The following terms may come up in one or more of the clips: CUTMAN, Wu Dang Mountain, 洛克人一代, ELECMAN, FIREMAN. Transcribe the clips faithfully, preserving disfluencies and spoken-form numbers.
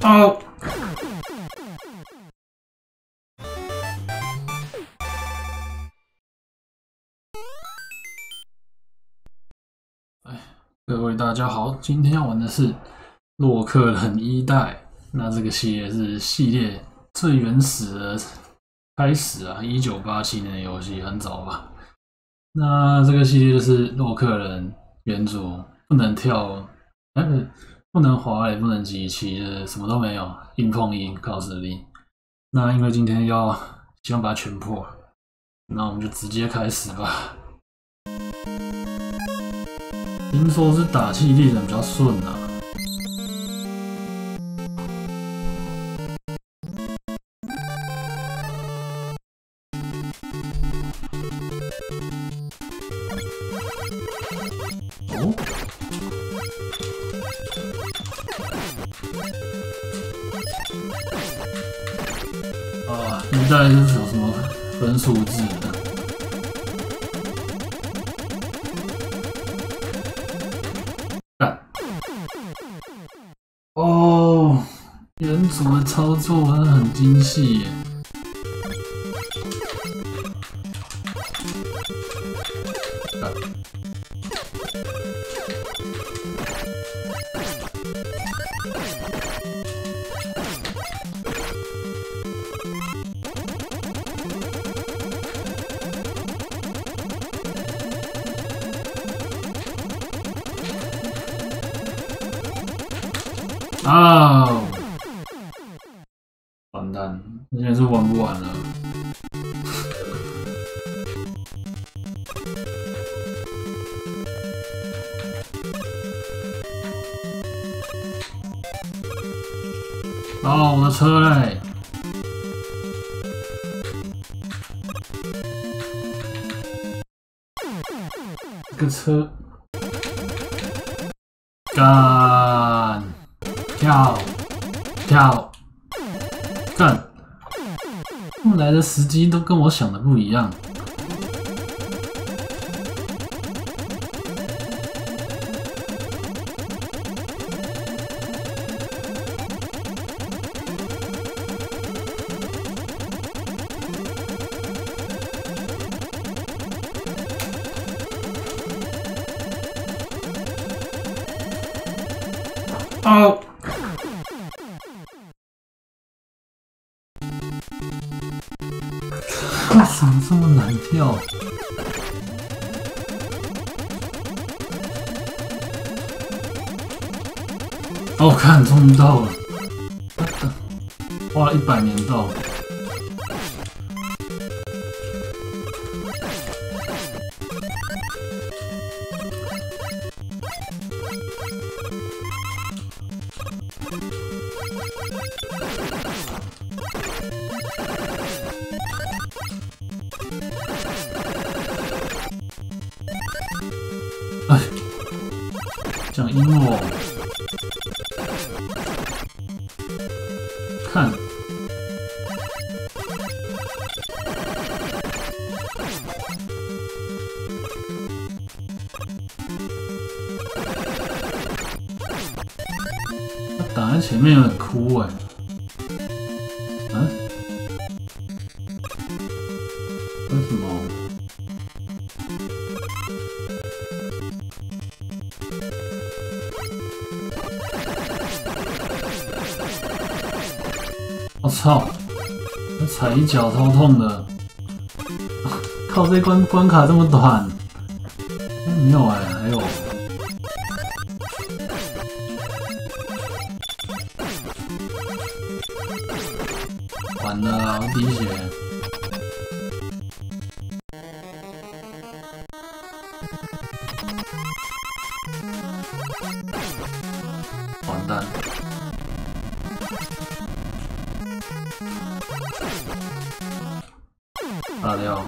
Oh! 各位大家好，今天要玩的是《洛克人一代》。那这个系列是系列最原始的开始啊， 一九八七年的游戏，很早吧？那这个系列就是洛克人原主，不能跳，哎、欸，不能滑垒，不能集齐，什么都没有，硬碰硬，靠实力。那因为今天要希望把它全破，那我们就直接开始吧。 听说是打气力人比较顺啊，哦，啊，一代是有什么分数制的？ 什么操作还很精细耶！啊！ 完蛋，现在是玩不完了。哦，我的车嘞！ 这个车，干，跳，跳。 但后来的时机都跟我想的不一样。哦。 为什么这么难跳？哦，看中到了，花了一百年到了。哎，讲英文，看，他挡在前面有点枯萎。 我、哦、操！我踩一脚超痛的、啊，靠！这关关卡这么短，欸、没有哎、欸，还有。完了啊，我滴血。完蛋。 打掉！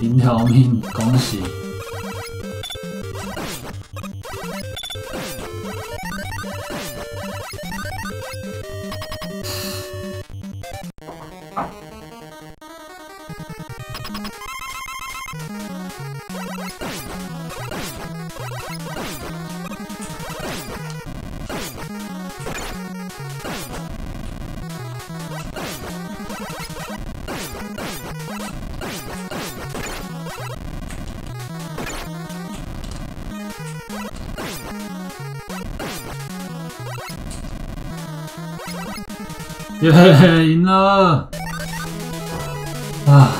零条命，恭喜！耶，赢了！啊，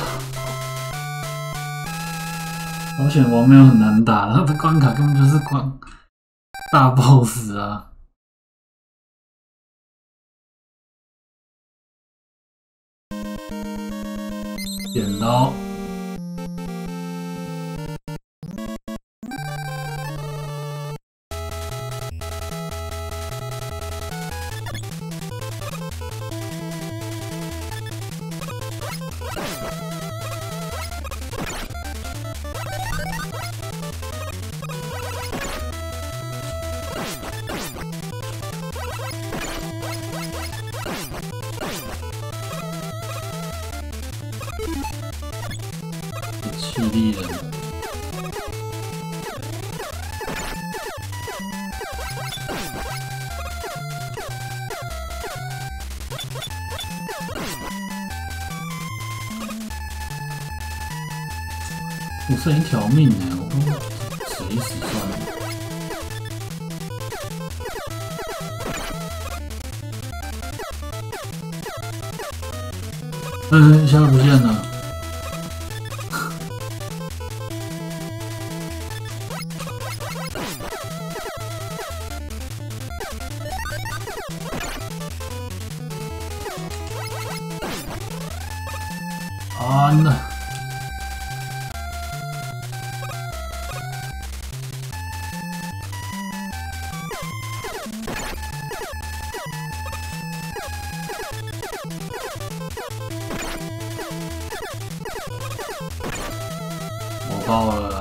好险王没有很难打，他的关卡根本就是关大 boss 啊！ 剪刀，气力人，我剩一条命哎，我不死一死算了。嗯，一下不见了。 完了，我爆了啦！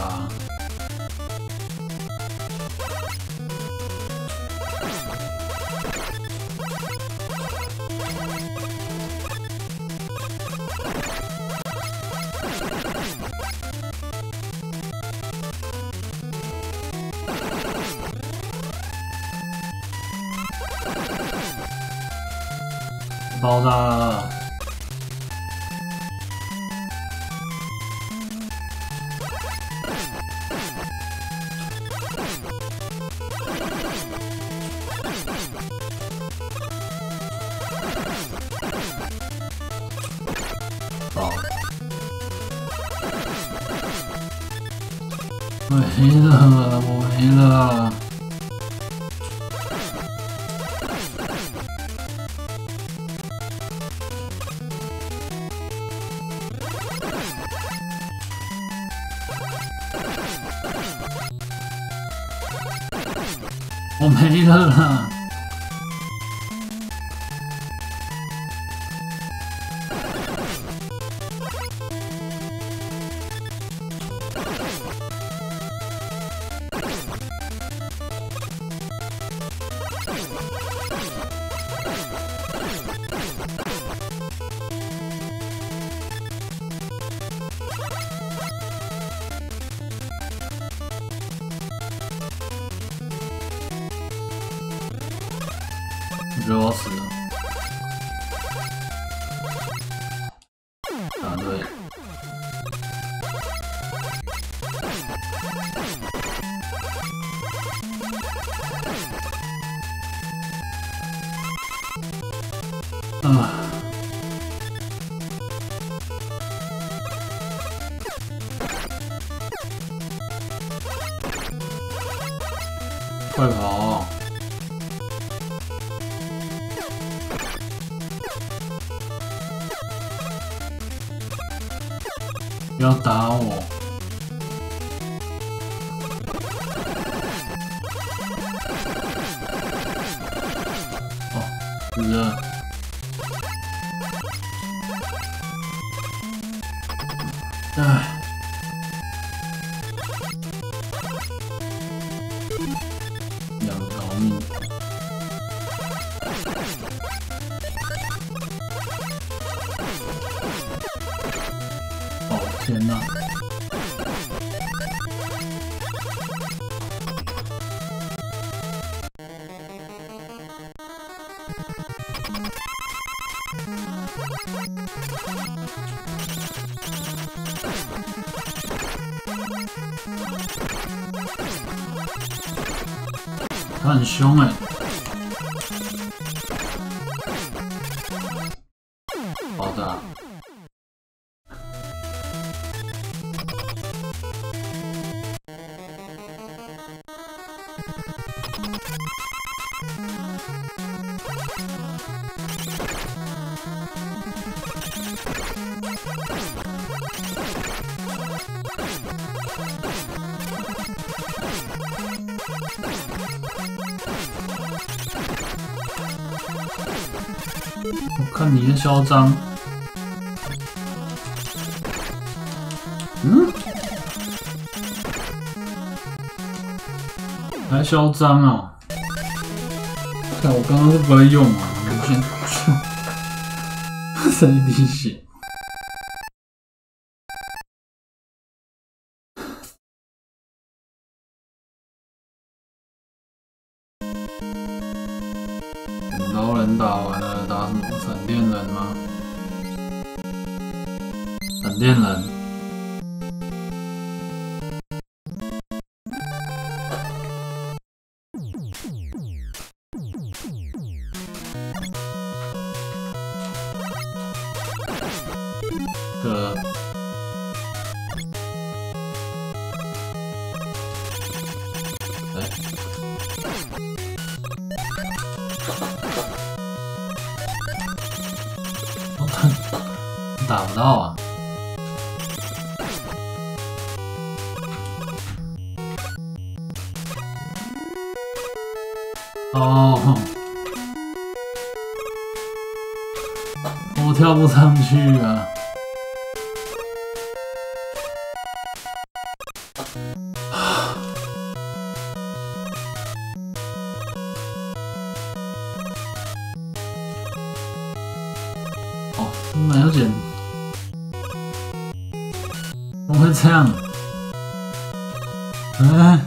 爆炸了！爆！没了，我没了。 我没了啦！我觉得我要死了！啊对，啊！快跑！ 不要打我！哦，死了！唉。 天哪！他很凶哎、欸！ Hold up.看你的嚣张，嗯，还嚣张哦！看我刚刚是不会用啊，我先去，三滴血。 闪电人，哥，哎，打不到啊！ 哦，我跳不上去啊！哦，没有剪，怎么会这样？哎。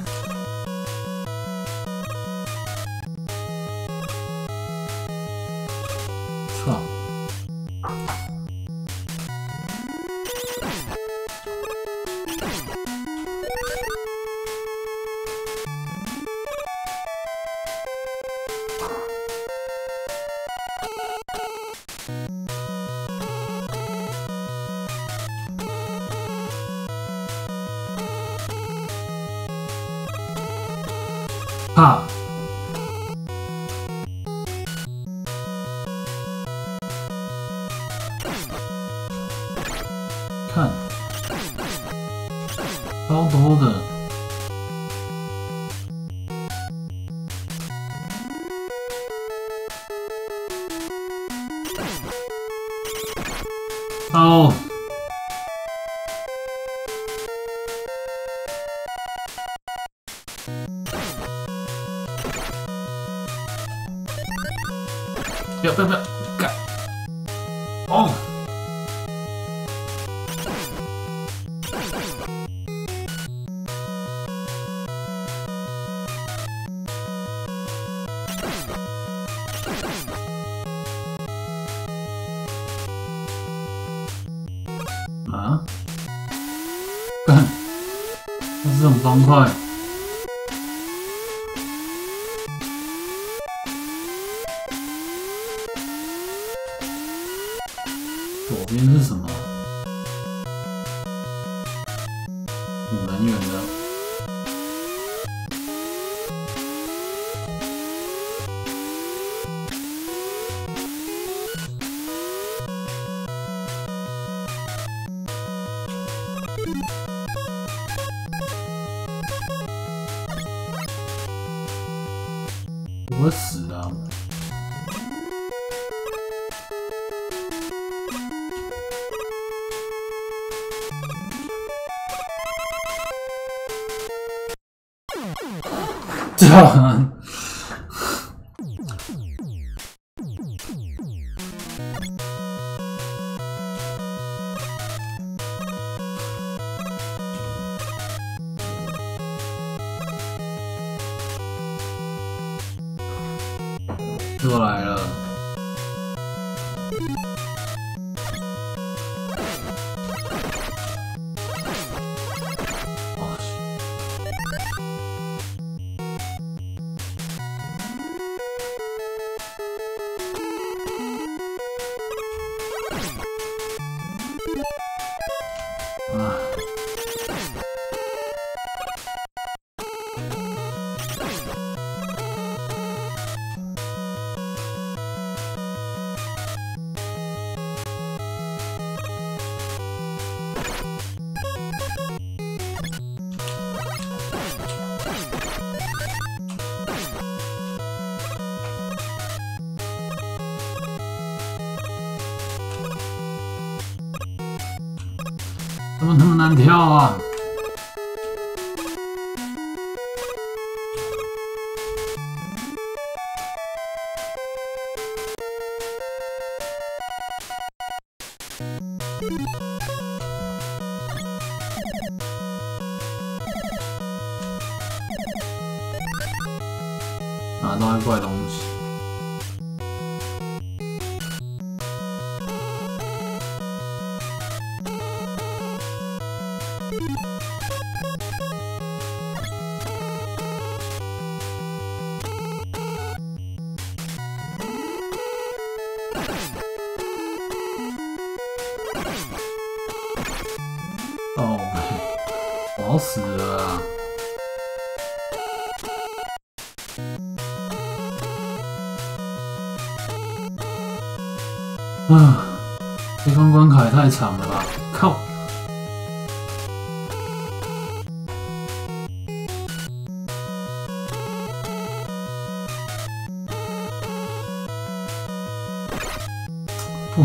怕，看，超多的，哦。 不要不要不要！干！哦！啊！干！就是这种方块。 左边是什么？挺蛮远的。我死啊！ 啊！又来了！哇塞！ Come on. 怎么那么难跳啊？拿到一怪东西。 哦，我要死了啊！啊，这关关卡也太长了吧！靠！不，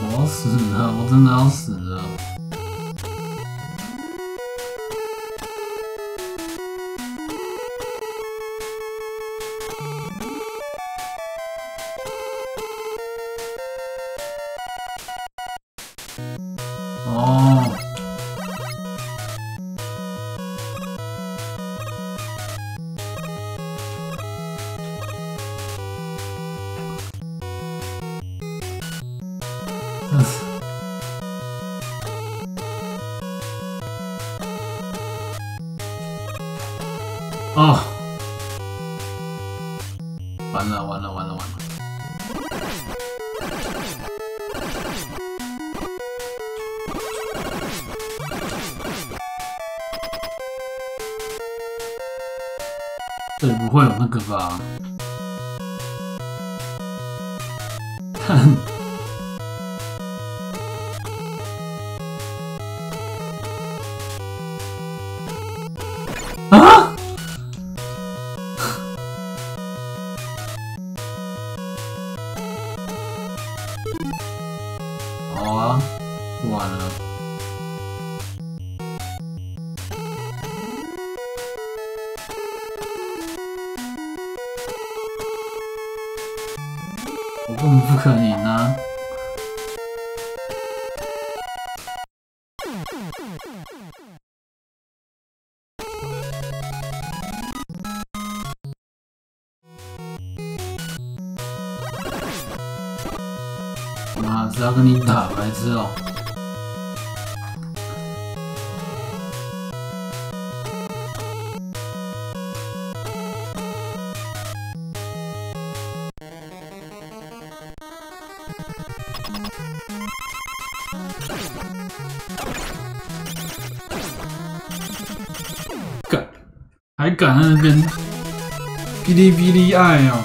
我要死了！我真的要死了！ 哦，哦，完了完了完了完了！ 这不会有那个吧？看，啊！好啊，不玩了。 我根本不可能啊！妈，只要跟你打白痴哦！敢，还敢在那边哔哩哔哩爱哦！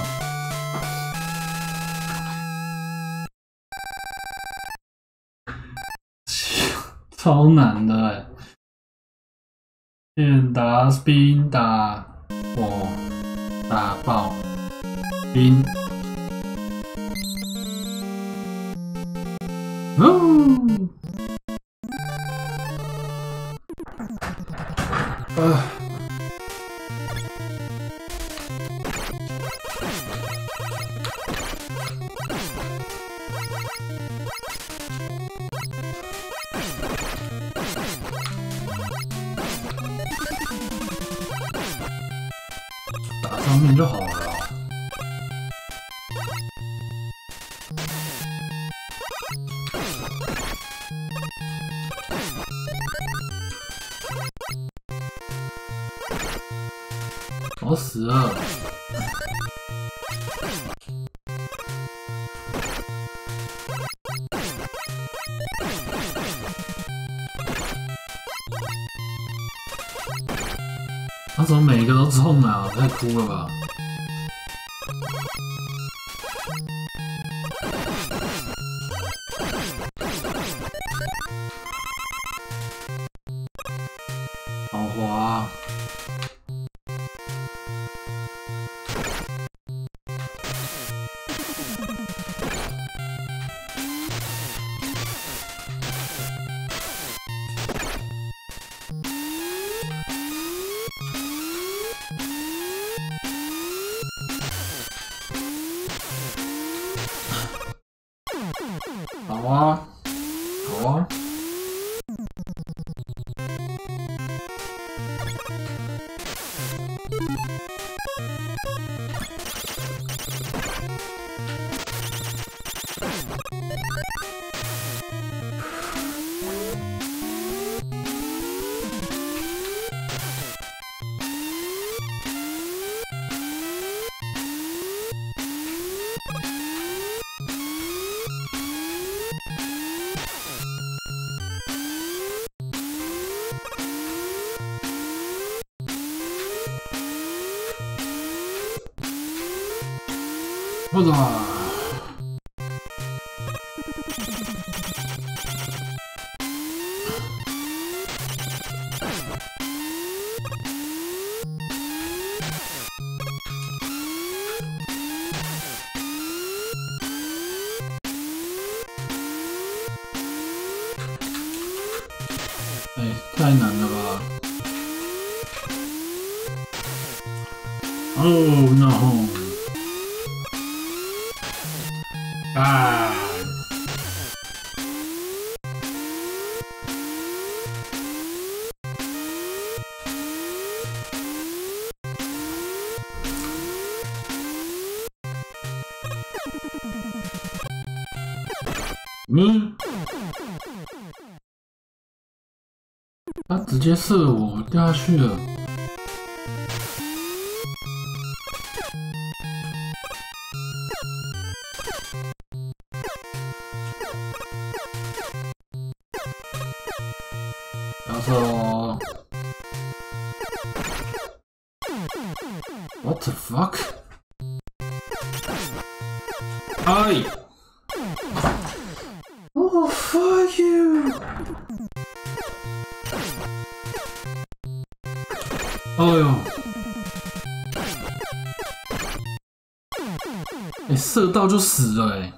超难的哎、欸，先打冰打火打爆冰。 哦，啊！打上面就好了。 我死了！他怎么每一个都中啊？太酷了吧！好滑！ on, go on. Hold on.一体なんだが。Oh no. Ah. Me? 他直接射我掉下去了。 What the fuck? Hey! Oh, fuck you! Oh yo! 哎，射到就死了哎！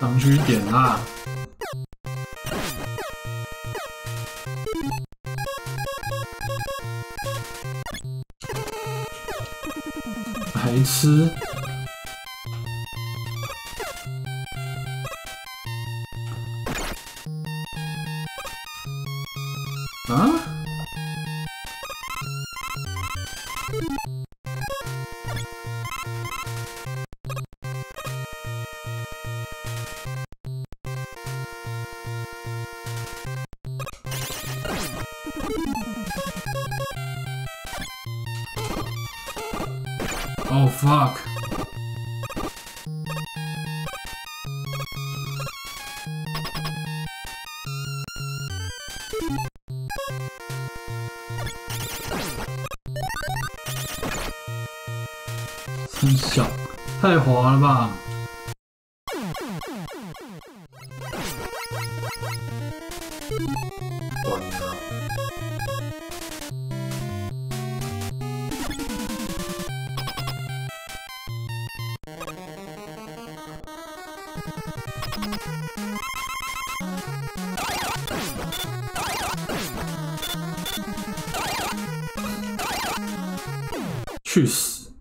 上去一点啦！白痴！啊！Oh fuck. Too soft. 太滑了吧。 去死！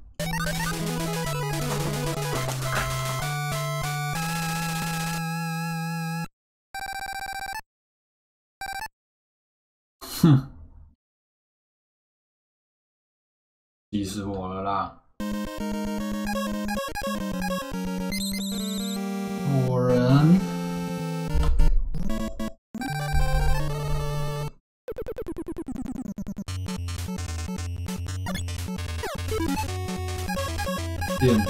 哼，急死我了啦！果然，电。 Oh,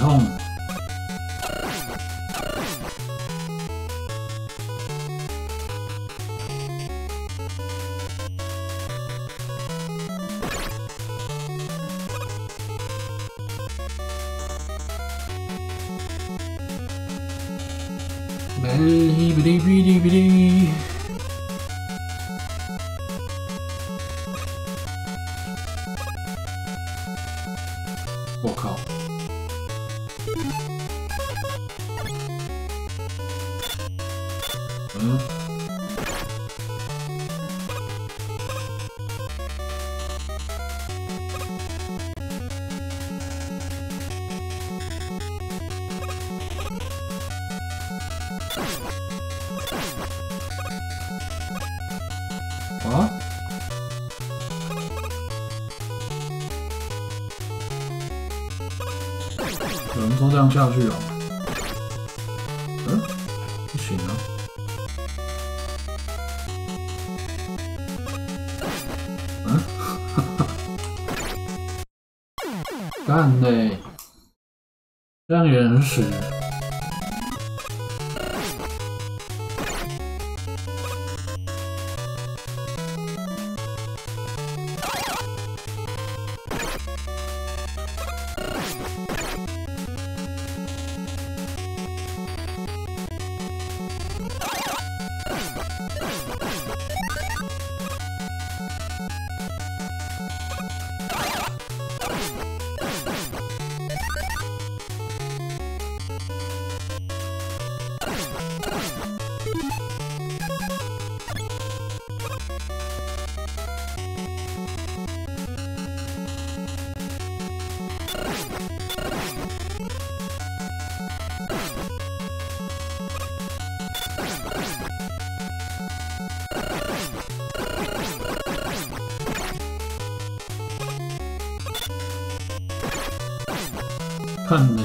痛。哔哩哔哩哔哩哔哩。 我靠！嗯，啊？ 有人说这样下去哦，嗯，不行啊！嗯，哈哈，干嘞，这样也很屎。 看嘞，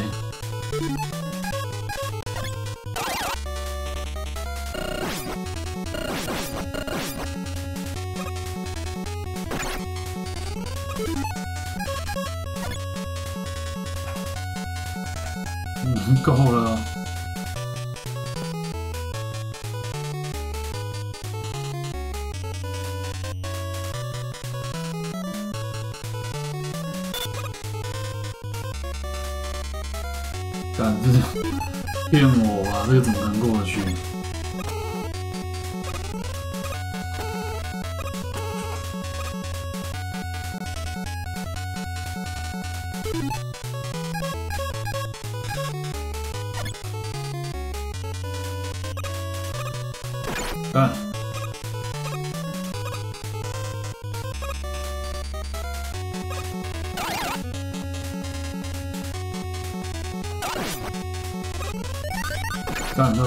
嗯，够了。干，这是骗我吧？这个怎么能过得去？干！干他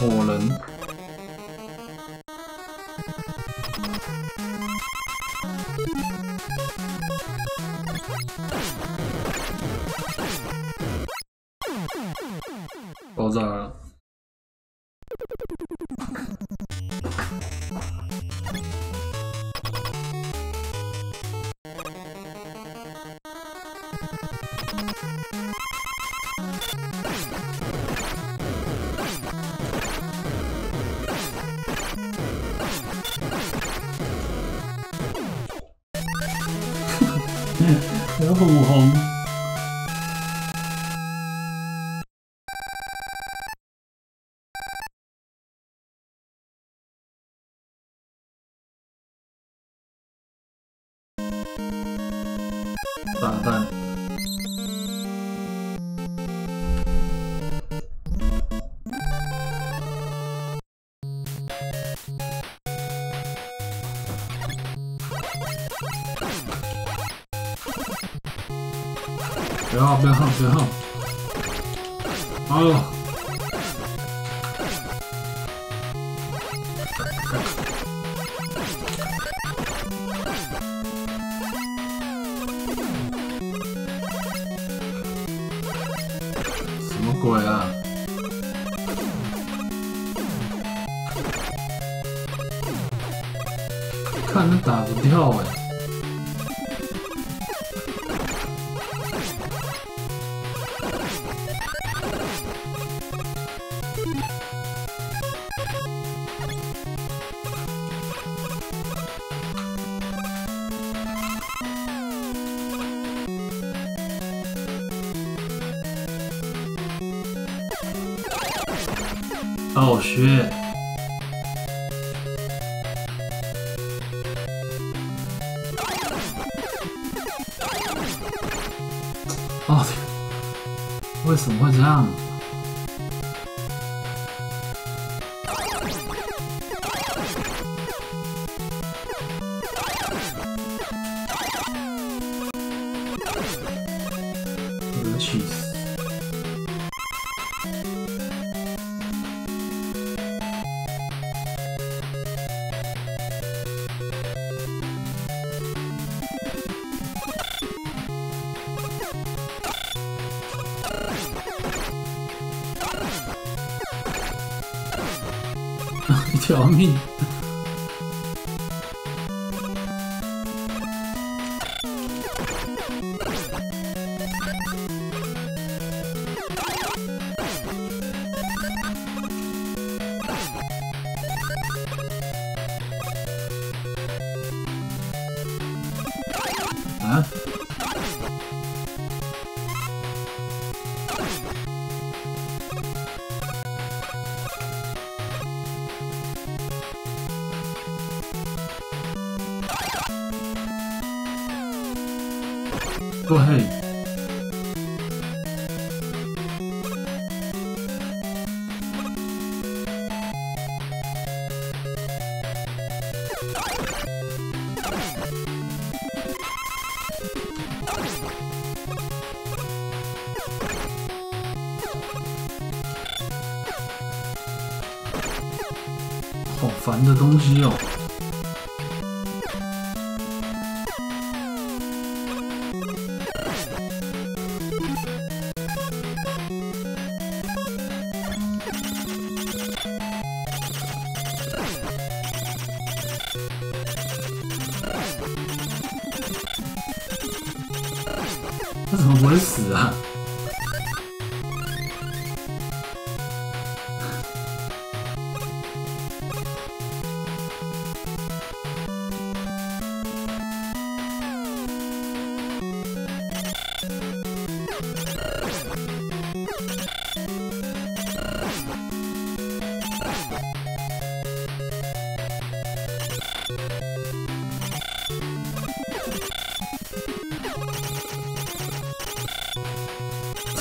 火人，爆炸了！有虎红，炸弹，不要不要不要！哦，什么鬼啊！看那打不掉哎、欸！ 暴雪，哦，为什么会这样？我要气死！ 一条命！啊！对，好烦的东西哦。 他怎么不会死啊？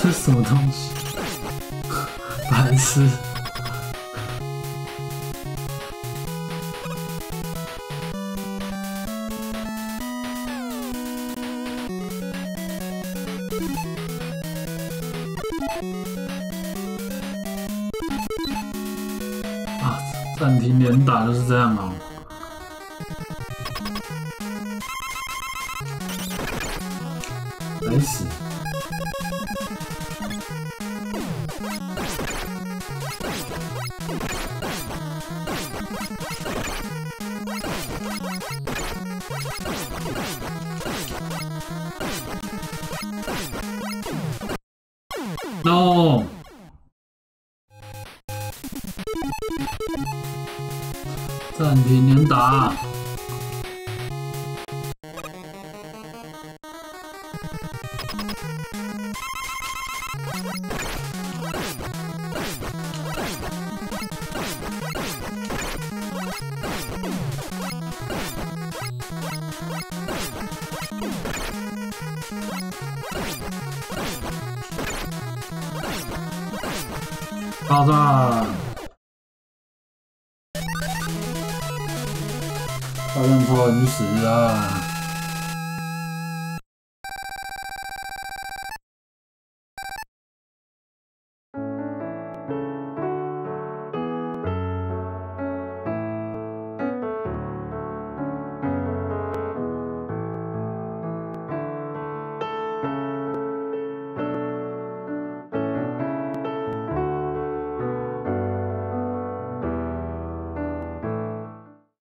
这是什么东西？白痴！啊，暂停连打就是这样哦。 白死！No！ 暂停连打。 爆炸！爆弹炮，你死啊！